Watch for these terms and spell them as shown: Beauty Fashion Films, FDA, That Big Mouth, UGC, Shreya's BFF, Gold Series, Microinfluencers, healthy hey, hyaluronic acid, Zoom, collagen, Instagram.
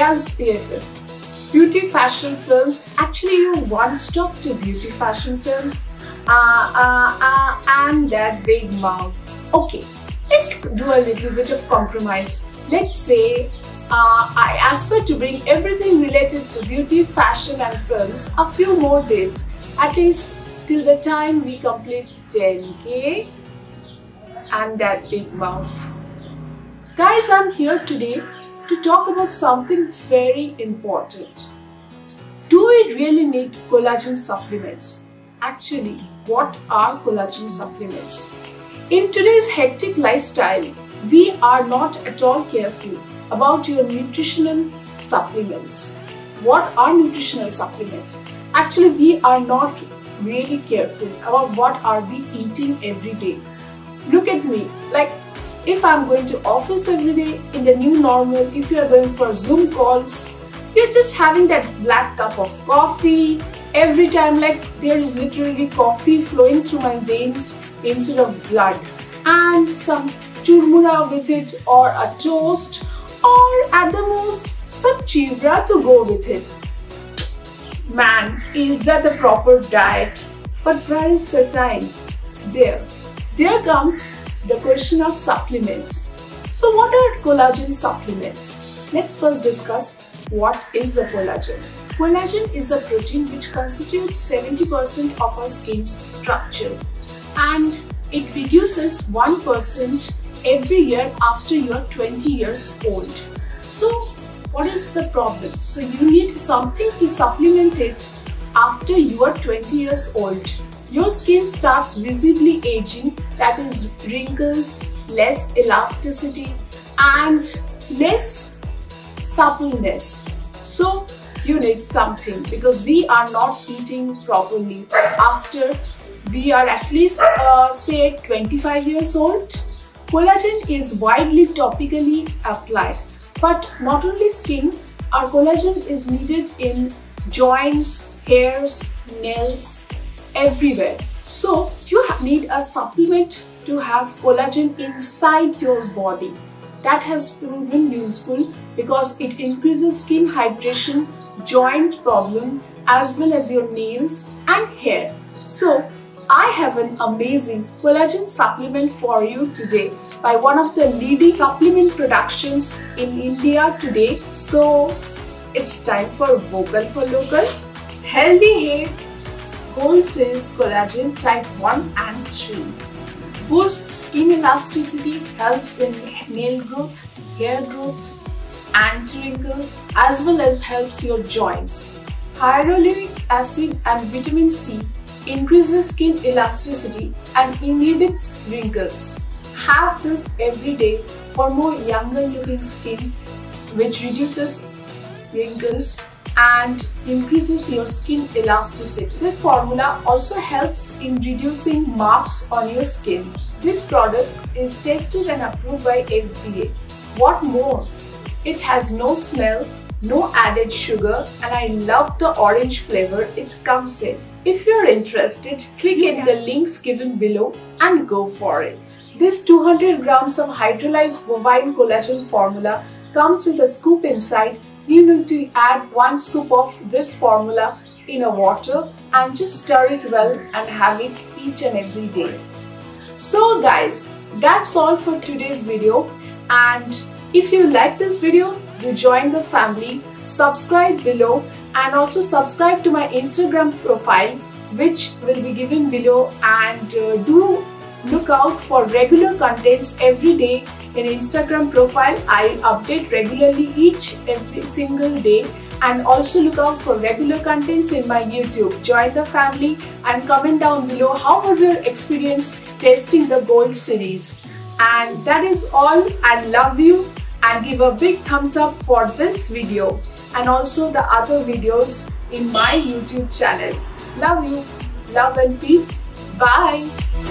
Shreya's BFF. Beauty Fashion Films, actually you're one stop to Beauty Fashion Films and That Big Mouth. Okay, let's do a little bit of compromise. Let's say I aspire to bring everything related to beauty, fashion and films a few more days, at least till the time we complete 10K and That Big Mouth. Guys, I'm here today to talk about something very important. Do we really need collagen supplements? Actually, what are collagen supplements? In today's hectic lifestyle, we are not at all careful about your nutritional supplements. What are nutritional supplements? Actually, we are not really careful about what are we eating every day. Look at me, like if I'm going to office every day, in the new normal, if you're going for Zoom calls, you're just having that black cup of coffee every time, like there is literally coffee flowing through my veins instead of blood, and some churmura with it or a toast, or at the most some chivra to go with it. Man, is that the proper diet? But where is the time? There comes the question of supplements. So what are collagen supplements? Let's first discuss what is a collagen. Collagen is a protein which constitutes 70% of our skin's structure, and it reduces 1% every year after you're 20 years old. So what is the problem? So you need something to supplement it after you are 20 years old. Your skin starts visibly aging, that is wrinkles, less elasticity and less suppleness. So you need something, because we are not eating properly after we are at least say 25 years old. Collagen is widely topically applied, but not only skin, our collagen is needed in joints, hairs, nails, everywhere. So you need a supplement to have collagen inside your body. That has proven useful because it increases skin hydration, joint problem, as well as your nails and hair. So I have an amazing collagen supplement for you today by one of the leading supplement productions in India today. So it's time for Vocal for Local. Healthy Hey Gold Series Collagen Type 1 and 3. Boosts skin elasticity, helps in nail growth, hair growth, anti-wrinkle, as well as helps your joints. Hyaluronic acid and vitamin C increases skin elasticity and inhibits wrinkles. Have this every day for more younger looking skin, which reduces wrinkles and increases your skin elasticity. This formula also helps in reducing marks on your skin. This product is tested and approved by FDA. What more? It has no smell, no added sugar, and I love the orange flavor it comes in. If you're interested, click in the links given below and go for it. This 200 grams of hydrolyzed bovine collagen formula comes with a scoop inside. You need to add 1 scoop of this formula in a water and just stir it well and have it each and every day. So guys, that's all for today's video, and if you like this video, do join the family, subscribe below, and also subscribe to my Instagram profile, which will be given below, and do look out for regular contents every day in Instagram profile. I update regularly each every single day, and also look out for regular contents in my YouTube. Join the family and comment down below how was your experience testing the Gold Series. And that is all. I love you, and give a big thumbs up for this video and also the other videos in my YouTube channel. Love you, love and peace. Bye.